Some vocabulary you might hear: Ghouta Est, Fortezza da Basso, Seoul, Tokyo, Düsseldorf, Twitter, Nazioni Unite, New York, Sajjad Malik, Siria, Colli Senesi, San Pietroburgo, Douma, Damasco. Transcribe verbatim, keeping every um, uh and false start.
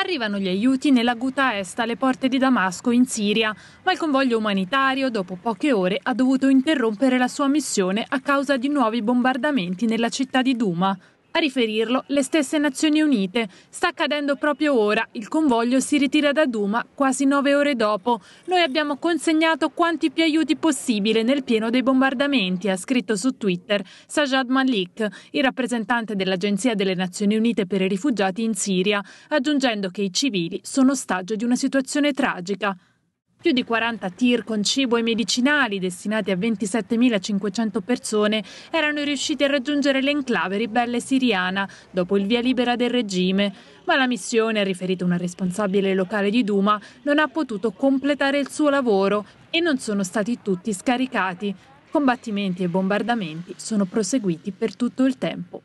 Arrivano gli aiuti nella Ghouta Est alle porte di Damasco in Siria, ma il convoglio umanitario dopo poche ore ha dovuto interrompere la sua missione a causa di nuovi bombardamenti nella città di Douma. A riferirlo le stesse Nazioni Unite. Sta accadendo proprio ora, il convoglio si ritira da Douma quasi nove ore dopo. Noi abbiamo consegnato quanti più aiuti possibile nel pieno dei bombardamenti, ha scritto su Twitter Sajjad Malik, il rappresentante dell'Agenzia delle Nazioni Unite per i rifugiati in Siria, aggiungendo che i civili sono ostaggio di una situazione tragica. Più di quaranta tir con cibo e medicinali destinati a ventisettemilacinquecento persone erano riusciti a raggiungere l'enclave ribelle siriana dopo il via libera del regime, ma la missione, ha riferito una responsabile locale di Douma, non ha potuto completare il suo lavoro e non sono stati tutti scaricati. Combattimenti e bombardamenti sono proseguiti per tutto il tempo.